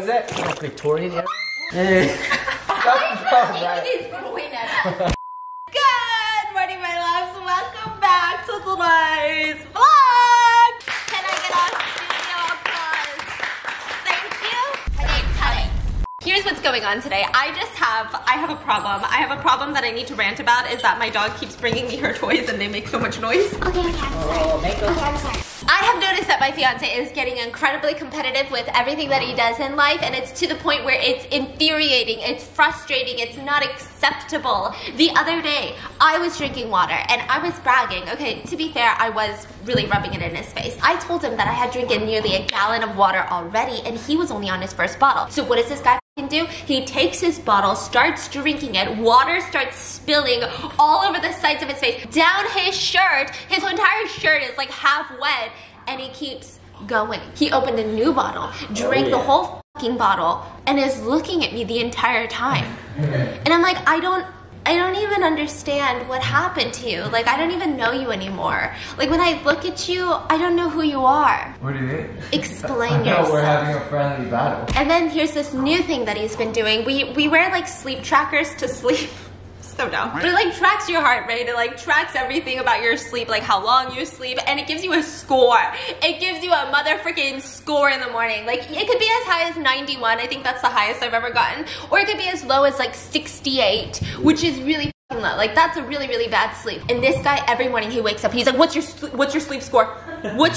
is that? Like Victorian era? Yeah. It is growing at us. Good morning, my loves. Welcome back to tonight's vlog. Can I get a studio applause? Thank you. Here's what's going on today. I have a problem. I have a problem that I need to rant about is that my dog keeps bringing me her toys and they make so much noise. Okay, I'm sorry. I have noticed that my fiance is getting incredibly competitive with everything that he does in life, and it's to the point where it's infuriating, it's frustrating, it's not acceptable. The other day, I was drinking water and I was bragging. Okay, to be fair, I was really rubbing it in his face. I told him that I had drinking nearly a gallon of water already and he was only on his first bottle. So what does this guy f***ing do? He takes his bottle, starts drinking it, water starts spilling all over the sides of his face, down his shirt, his entire shirt is like half wet. And he keeps going. He opened a new bottle, drank the whole fucking bottle, and is looking at me the entire time. And I'm like, I don't even understand what happened to you. Like, I don't even know you anymore. Like, when I look at you, I don't know who you are. What do you mean? Explain yourself. No, we're having a friendly battle. And then here's this new thing that he's been doing. We wear like sleep trackers to sleep. So dumb. But it like tracks your heart rate, it like tracks everything about your sleep, like how long you sleep, and it gives you a score. It gives you a motherfucking score in the morning. Like, it could be as high as 91, I think that's the highest I've ever gotten, or it could be as low as like 68, which is really fucking low. Like, that's a really, really bad sleep. And this guy, every morning he wakes up, he's like, what's your sleep score? What's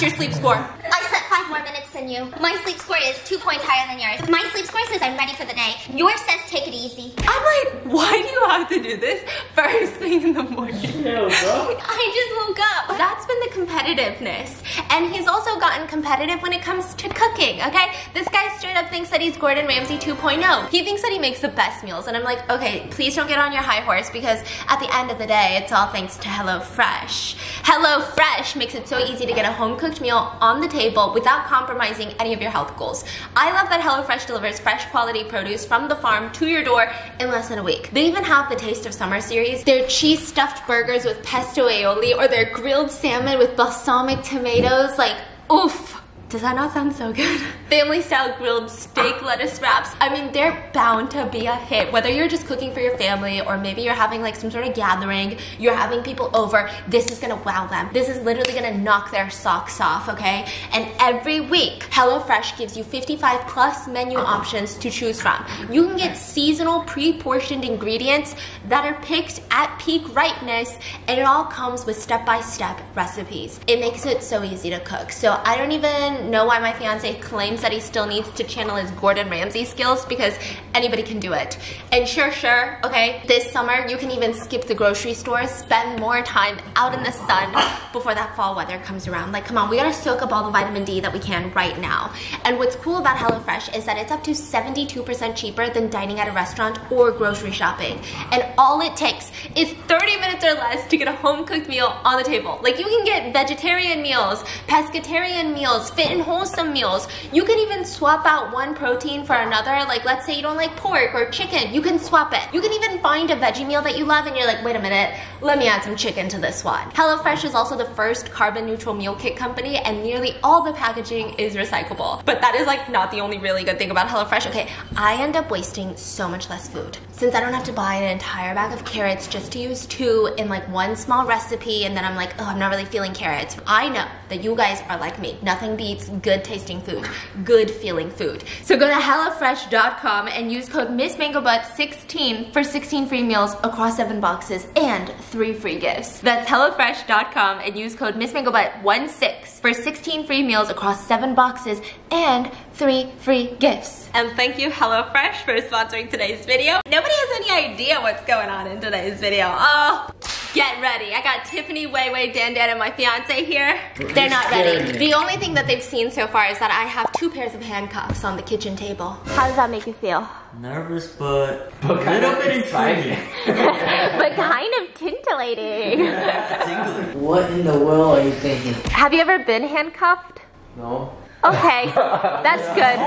your sleep score? I slept 5 more minutes than you. My sleep score is 2 points higher than yours. My sleep score says I'm ready for the day. Yours says take it easy. I'm like, why do you have to do this first thing in the morning? No, bro. I just woke up. That's been the competitiveness. And he's also gotten competitive when it comes to cooking, okay? This guy straight up thinks that he's Gordon Ramsay 2.0. He thinks that he makes the best meals. And I'm like, okay, please don't get on your high horse because at the end of the day, it's all thanks to HelloFresh. HelloFresh makes it so easy to get a home-cooked meal on the table without compromising any of your health goals. I love that HelloFresh delivers fresh quality produce from the farm to your door in less than a week. They even have the Taste of Summer series, their cheese stuffed burgers with pesto aioli, or their grilled salmon with balsamic tomatoes. Like, oof. Does that not sound so good? Family style grilled steak lettuce wraps. I mean, they're bound to be a hit. Whether you're just cooking for your family or maybe you're having like some sort of gathering, you're having people over, this is gonna wow them. This is literally gonna knock their socks off, okay? And every week, HelloFresh gives you 55 plus menu options to choose from. You can get seasonal pre-portioned ingredients that are picked at peak ripeness, and it all comes with step-by-step recipes. It makes it so easy to cook. So I don't even know why my fiance claims that he still needs to channel his Gordon Ramsay skills, because anybody can do it. And sure, okay, this summer you can even skip the grocery store, spend more time out in the sun before that fall weather comes around. Like, come on, we gotta soak up all the vitamin D that we can right now. And what's cool about HelloFresh is that it's up to 72% cheaper than dining at a restaurant or grocery shopping. And all it takes is 30 minutes or less to get a home-cooked meal on the table. Like, you can get vegetarian meals, pescatarian meals, fit and wholesome meals. You can even swap out one protein for another. Like, let's say you don't like pork or chicken, you can swap it. You can even find a veggie meal that you love and you're like, wait a minute, let me add some chicken to this one. HelloFresh is also the first carbon neutral meal kit company, and nearly all the packaging is recyclable. But that is like not the only really good thing about HelloFresh. Okay, I end up wasting so much less food. Since I don't have to buy an entire bag of carrots just to use 2 in like one small recipe, and then I'm like, oh, I'm not really feeling carrots. I know that you guys are like me. Nothing beats good tasting food, good feeling food. So go to HelloFresh.com and use code MissMangoButt16 for 16 free meals across 7 boxes and 3 free gifts. That's HelloFresh.com and use code MissMangoButt16 for 16 free meals across 7 boxes and 3 free gifts. And thank you, HelloFresh, for sponsoring today's video. Nobody has any idea what's going on in today's video. Oh. Get ready. I got Tiffany, Weiwei, Dan, and my fiance here. They're not ready. The only thing that they've seen so far is that I have 2 pairs of handcuffs on the kitchen table. How does that make you feel? Nervous, but kind of excited. But kind of tintillating. Yeah, tingling. What in the world are you thinking? Have you ever been handcuffed? No. Okay, that's good.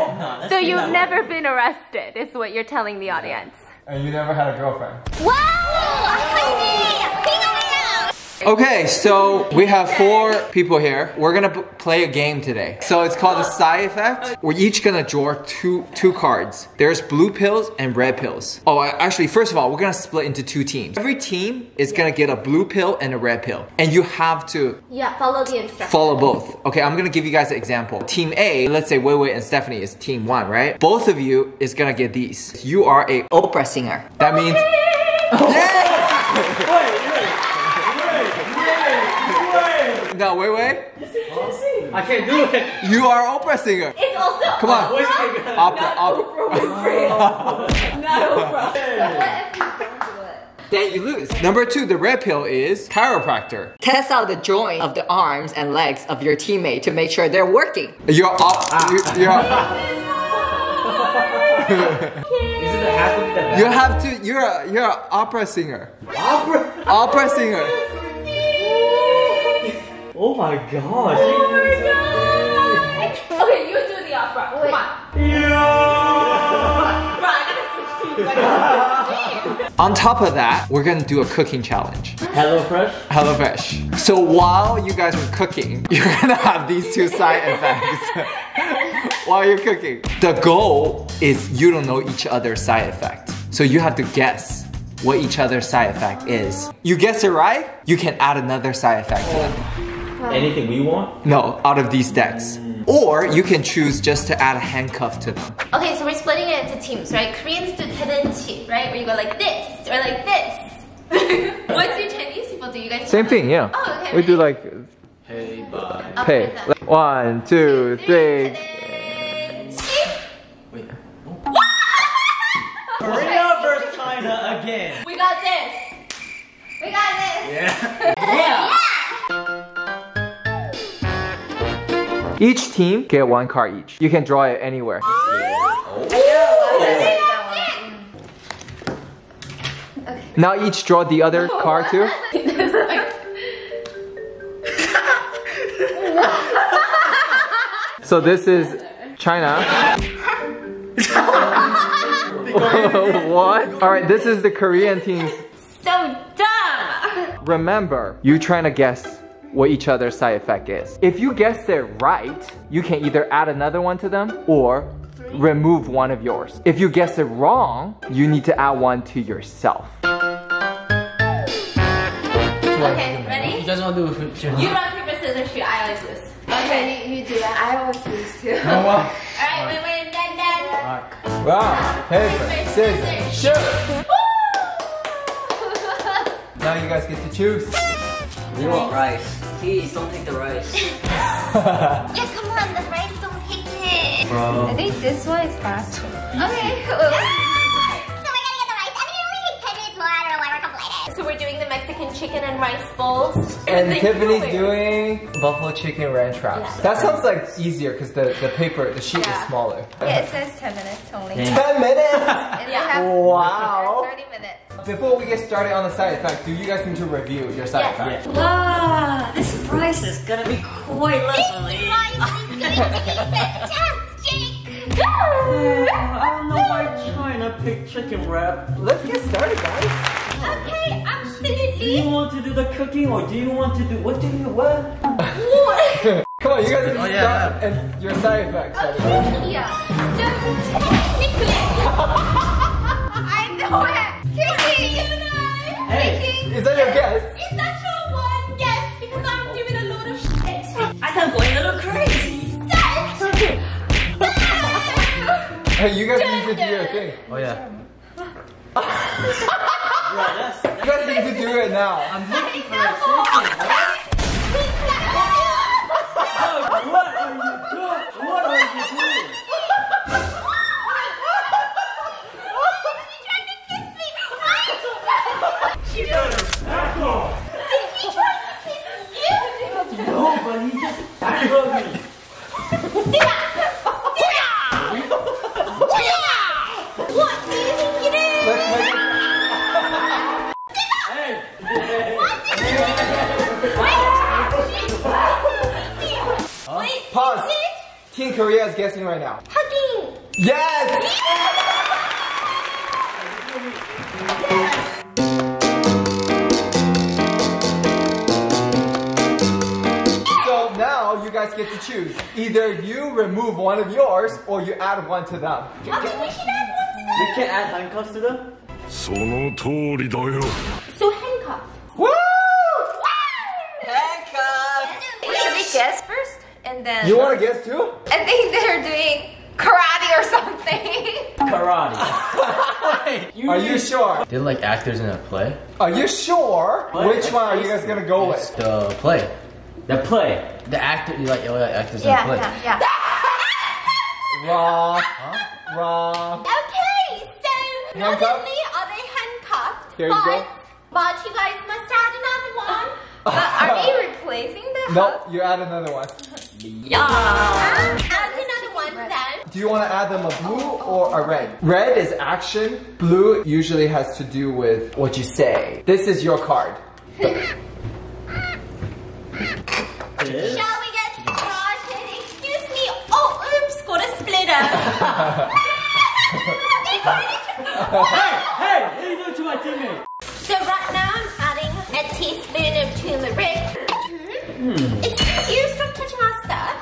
So you've never been arrested, is what you're telling the audience. And you never had a girlfriend. Wow! Honey! Okay, so we have four people here. We're gonna play a game today. So it's called the Side Effect. We're each gonna draw two cards. There's blue pills and red pills. Oh, actually, first of all, we're gonna split into two teams. Every team is gonna get a blue pill and a red pill. And you have to follow the instructions. Follow both. Okay, I'm gonna give you guys an example. Team A, let's say Weiwei and Stephanie is team one, right? Both of you is gonna get these. You are a opera singer. That means... Oh. Yeah! Wait. No, wait. I can't do it. You are opera singer. It's also come on. Opera. Opera. Not opera. Then you lose. Number two, the red pill is chiropractor. Test out the joint of the arms and legs of your teammate to make sure they're working. You're you have to. You're an opera singer. Opera. Opera singer. Oh my gosh. Oh my god. Okay, you do the opera. Come on. Yeah. Bro, I gotta switch teams. On top of that, we're gonna do a cooking challenge. HelloFresh? HelloFresh. So while you guys are cooking, you're gonna have these two side effects. While you're cooking. The goal is you don't know each other's side effect. So you have to guess what each other's side effect is. You guess it right, you can add another side effect to them. Anything we want? No, out of these decks. Or you can choose just to add a handcuff to them. Okay, so we're splitting it into teams, right? Koreans do hidden, right? Where you go like this, or like this. What do Chinese people do? You guys same thing, yeah. Oh, okay. We do like... Hey, bye. Hey. Like, 1, 2, 3. Wait. Korea versus China again. We got this. We got this. Yeah. Yeah. Each team get one card each. You can draw it anywhere. Okay. Now each draw the other card too. So this is China. What? Alright, this is the Korean team. So dumb! Remember, you're trying to guess what each other's side effect is. If you guessed it right, you can either add another one to them or remove one of yours. If you guess it wrong, you need to add one to yourself. Okay, ready? You guys want to do it? You rock, paper, scissors, shoot. I always lose. Okay, you do that. I always lose too. Alright, wait, then. Rock, paper, scissors, shoot! Now you guys get to choose. We want rice. Please don't take the rice. Yeah, come on, the rice, don't take it. Bro. I think this one is faster. Okay. So we're gonna get the rice. I mean, it only takes 10 minutes more. I don't know why we're complaining. So we're doing the Mexican chicken and rice bowls. And Tiffany's doing buffalo chicken ranch wraps. Yeah. That sounds like easier because the paper, the sheet is smaller. Yeah, it says 10 minutes only. 10 minutes? Yeah. Wow. 30 minutes. Before we get started on the side effect, do you guys need to review your side effect? Wow, this price is gonna be quite lovely. This price is gonna be fantastic! I don't know why China picked chicken wrap. Let's get started, guys. Okay, absolutely. Do you want to do the cooking or do you want to do what do you want? What? Come on, you guys need to start and your side effects. Okay, so technically... I know it! Hey, is that your guess? It's not your one guess because I'm doing a load of shit. I think I'm going a little crazy. Hey, you guys need to do your thing. Oh yeah. You guys need to do it now. I'm looking for a chicken. What are you doing? What are you doing? Pause. Team Korea is guessing right now. Hugging. Yes. Yes. get to choose. Either you remove one of yours or you add one to them. Okay, we should add one to them. We can add handcuffs to them? So handcuff. Woo! Handcuff! Should we guess first? And then you wanna guess too? I think they're doing karate or something. Karate. Are you sure? They're like actors in a play. Are you sure? Play? Which one are you guys gonna go with? The play. The play. The actor. You like actors in a play. Yeah, yeah. Wrong. Huh? Wrong. Okay, so not only are they handcuffed, but you guys must add another one. Are they replacing the? Nope. You add another one. Yeah. Then. Do you want to add them a blue or a red? Red is action. Blue usually has to do with what you say. This is your card. Shall we get started? Excuse me. Oh, oops, got a splitter. Hey, what are you doing to my teammate? So right now I'm adding a teaspoon of turmeric. Excuse you, stop touching my stuff.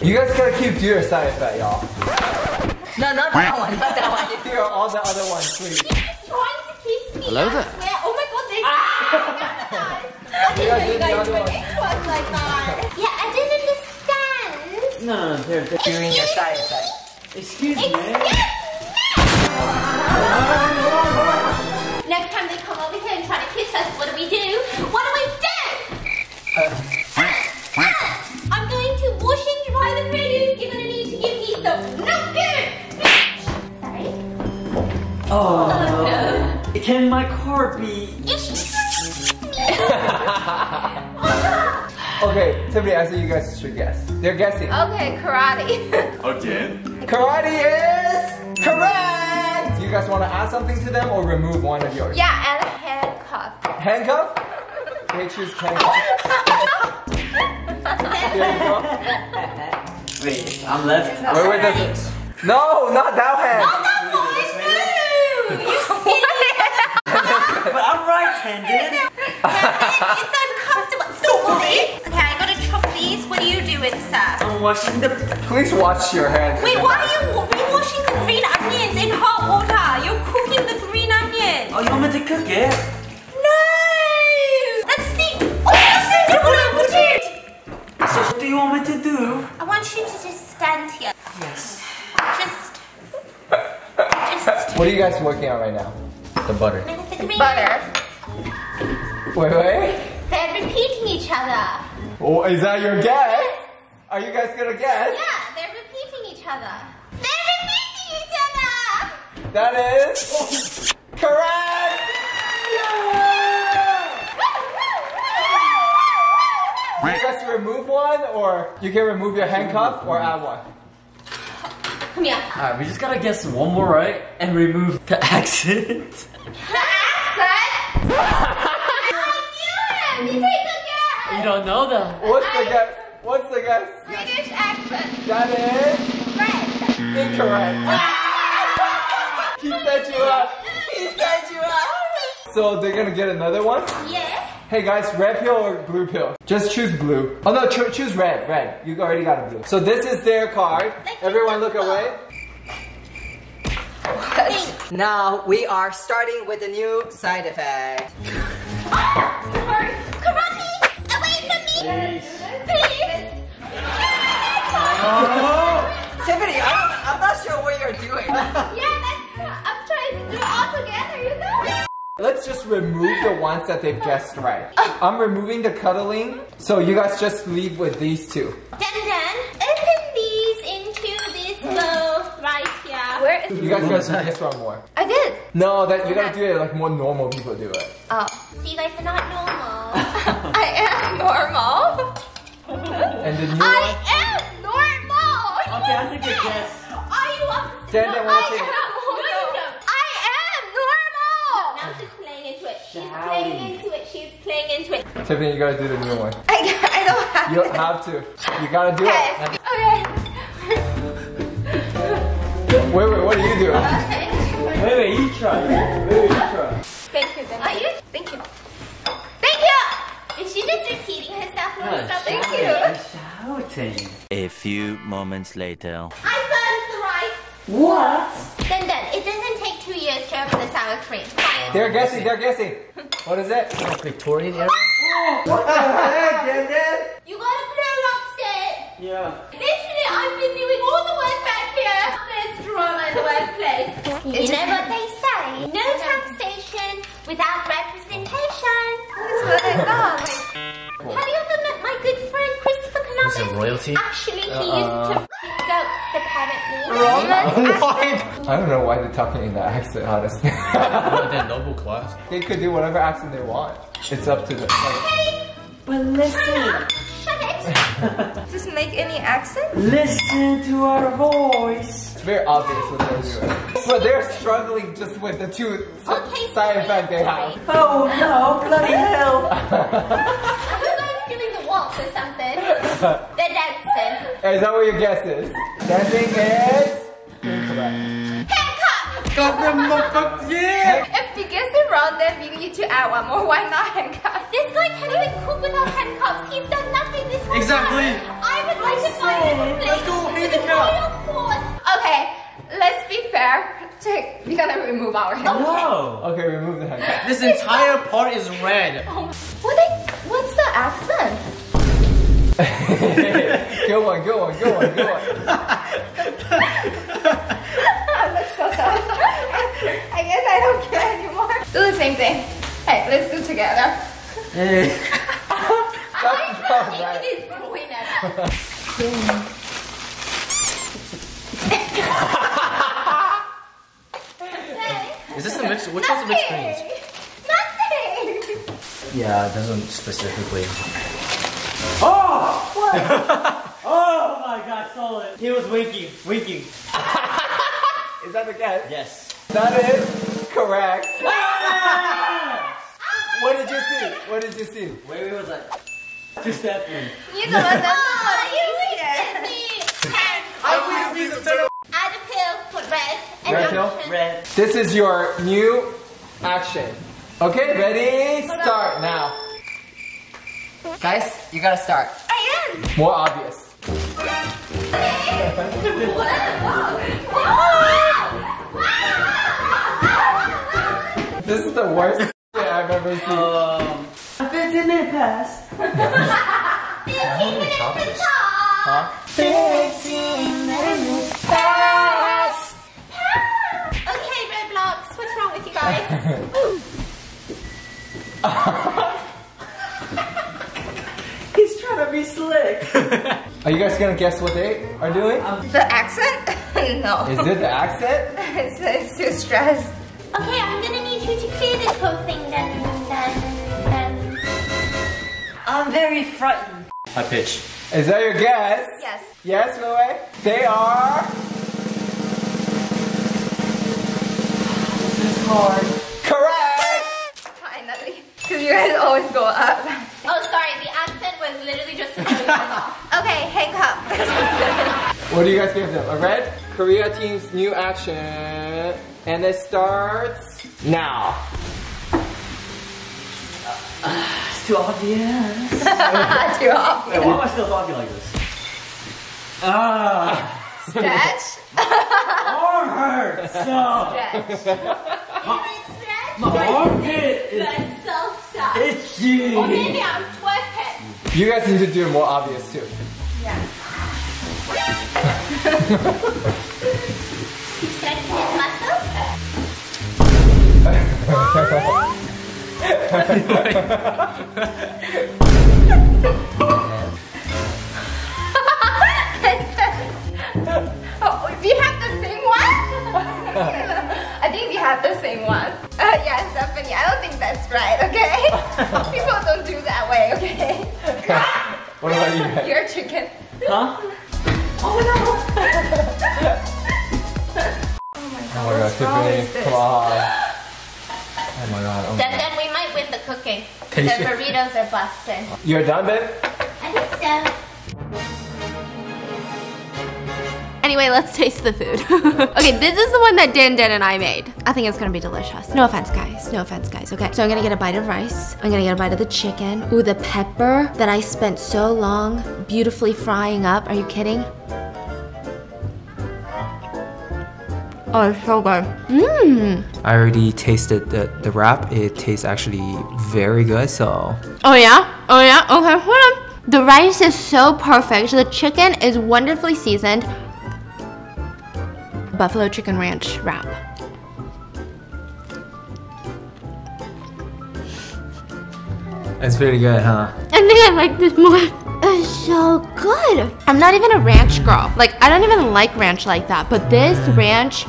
You guys gotta keep to your side of that, y'all. No, not that one, not that one. Here are all the other ones, please. He's just trying to kiss me. Hello there. Oh my god, they I didn't know you guys were experts like that. Yeah, I didn't understand. No, they're doing a side of that. Excuse me. Next time they come over here and try to kiss us, what do we do? What do we do? I'm going to wash it. You're gonna need to give me some nuggets, bitch! Sorry. Oh, no. Can my car be? Okay, somebody, I said you guys should guess. They're guessing. Okay, karate. Again? Karate is correct! You guys want to add something to them or remove one of yours? Yeah, add a handcuff. Handcuff? They choose handcuff. There you go. Wait, I'm left. Wait, does it? No, not that hand. Not that one. You see? But I'm right-handed. It's uncomfortable. Don't worry. Okay, I gotta chop these. What are you doing, sir? I'm washing the. Please wash your hands. Wait, why are you washing the green onions in hot water? You're cooking the green onions. Oh, you want me to cook it? No. Let's see. Oh, what is it? So what do you want me to do? I want you to just stand here. Yes. Just. What are you guys working on right now? The butter. Butter. Wait. They're repeating each other. Oh, is that your guess? Are you guys gonna guess? Yeah, they're repeating each other. They're repeating each other! That is correct! You guys remove one, or you can remove your handcuff, or add one. Come here. Alright, we just gotta guess one more, right? And remove the accent. The accent? I knew it! You take the guess! You don't know that. What's the guess? British accent. That is? Red. Incorrect. He set you up. He set you up. So they're gonna get another one? Yeah. Hey guys, red pill or blue pill? Just choose blue. Oh no, choose red, red. You already got a blue. So this is their card. Everyone look away. What? Now we are starting with a new side effect. Oh, sorry. Karate, away from me. Please. Oh. Tiffany, I'm not sure what you're doing. I'm trying to do it all together, you know? Let's just remove the ones that they've guessed right. I'm removing the cuddling, so you guys just leave with these two. Open these into this bowl right here. Where is you guys gotta guess one more. I did. No, that you gotta do it like more normal people do it. Oh, so you guys are not normal. I am normal. And then you. I am normal. Okay, I think I guess. Are you upset? She's playing into it. Tiffany, you gotta do the new one. I don't have to. You have to. You gotta do it. Okay. Wait, what are you doing? Wait, you try. Thank you. Thank you. Thank you. I'm shouting. A few moments later. I burned the rice. What? Then, it doesn't take 2 years to open the sour cream. They're guessing. What is it? Victorian era? Oh, what the heck, Denden? You gotta put a lockstep. Yeah. Literally, I've been doing all the work back here. There's drama in the workplace. You know what they say? No taxation without representation. That's where they're gone. Have you ever met my good friend Christopher Columbus? Some royalty? Actually, he used to goats, apparently. I don't know why they're talking in that accent, honestly. They're noble class. They could do whatever accent they want. It's up to them. Okay. But listen. China, shut it. Just make any accent. Listen to our voice. It's very obvious what they're doing. But they're struggling just with the two side effects they have. Oh no, bloody hell. Are we guys doing the waltz or something? They're dancing. Is that what your guess is? Dancing is... incorrect. Handcuff! Got them motherfuckers, yeah! If you guess it wrong, then you need to add one more. Why not handcuffs? This guy can't even cook without handcuffs. He's done nothing this whole time. I would like to find him a place with a royal court. Okay, let's be fair. Jake, we're gonna remove our handcuffs. No! Okay, remove the handcuffs. This entire part is red. Oh, what's the accent? Go on. I'm so sorry. I guess I don't care anymore. Do the same thing. Hey, let's do it together. It is growing at us. Is this a mix? Which one's a mixed greens? Nothing! Yeah, it doesn't specifically. Oh! What? Oh my god, solid. He was winking. Is that the guess? Yes. That is correct. What did you see? Wait, was like two-step in. You know what? Add a pill, put red. Red pill? Red. This is your new action. Okay, ready? Start now. Guys, you gotta start. I am! More obvious. This is the worst shit I've ever seen. 15 minutes past. 15 minutes past. Okay, Roblox, what's wrong with you guys? He's trying to be slick. Are you guys gonna guess what they are doing? The accent? No. Is it the accent? It's too stressed. Okay, I'm gonna need you to clear this whole thing then. I'm very frightened. High pitch. Is that your guess? Yes. Yes, Moe? They are... This is hard. Correct! Finally. Because you guys always go up. Oh, sorry. The accent was literally just okay, hang up. What do you guys give them? A red? Korea team's new action. And it starts now. It's too obvious. Too obvious. Wait, why am I still talking like this? Stretch? Hard. Stretch. My armpit is itchy. Or maybe I'm twerking. You guys need to do it more obvious too. Yeah. He's stretching his muscles. Oh, we have the same one? I think we have the same one. Yeah, Stephanie, I don't think that's right, okay? People don't do that way, okay? What about you guys? You're a chicken. Huh? Oh no! Oh my god, Tiffany, come on. Oh my god. Then we might win the cooking. The burritos are busted. You're done, babe? I think so. Anyway, let's taste the food. Okay, this is the one that Dan and I made. I think it's gonna be delicious. No offense, guys. No offense, guys. Okay, so I'm gonna get a bite of rice. I'm gonna get a bite of the chicken. Ooh, the pepper that I spent so long beautifully frying up. Are you kidding? Oh, it's so good. Mmm. I already tasted the wrap. It tastes actually very good, so. Oh yeah? Oh yeah? Okay, hold on. The rice is so perfect. The chicken is wonderfully seasoned. Buffalo chicken ranch wrap. It's pretty good, huh? I think I like this more. It's so good. I'm not even a ranch girl. Like, I don't even like ranch like that, but this ranch,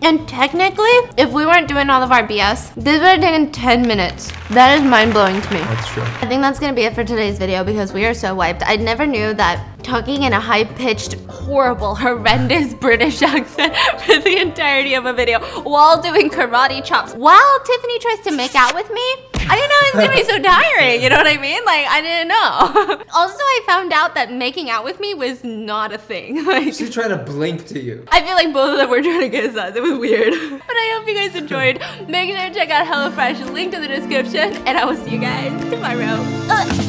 and technically, if we weren't doing all of our BS, this would have taken 10 minutes. That is mind-blowing to me. That's true. I think that's gonna be it for today's video because we are so wiped. I never knew that talking in a high-pitched, horrible, horrendous British accent for the entirety of a video while doing karate chops, while Tiffany tries to make out with me, I didn't know it was gonna be so tiring, you know what I mean? Like, I didn't know. Also, I found out that making out with me was not a thing. Like, she tried to blink to you. I feel like both of them were trying to kiss us. It was weird. But I hope you guys enjoyed. Make sure to check out HelloFresh, link in the description, and I will see you guys tomorrow.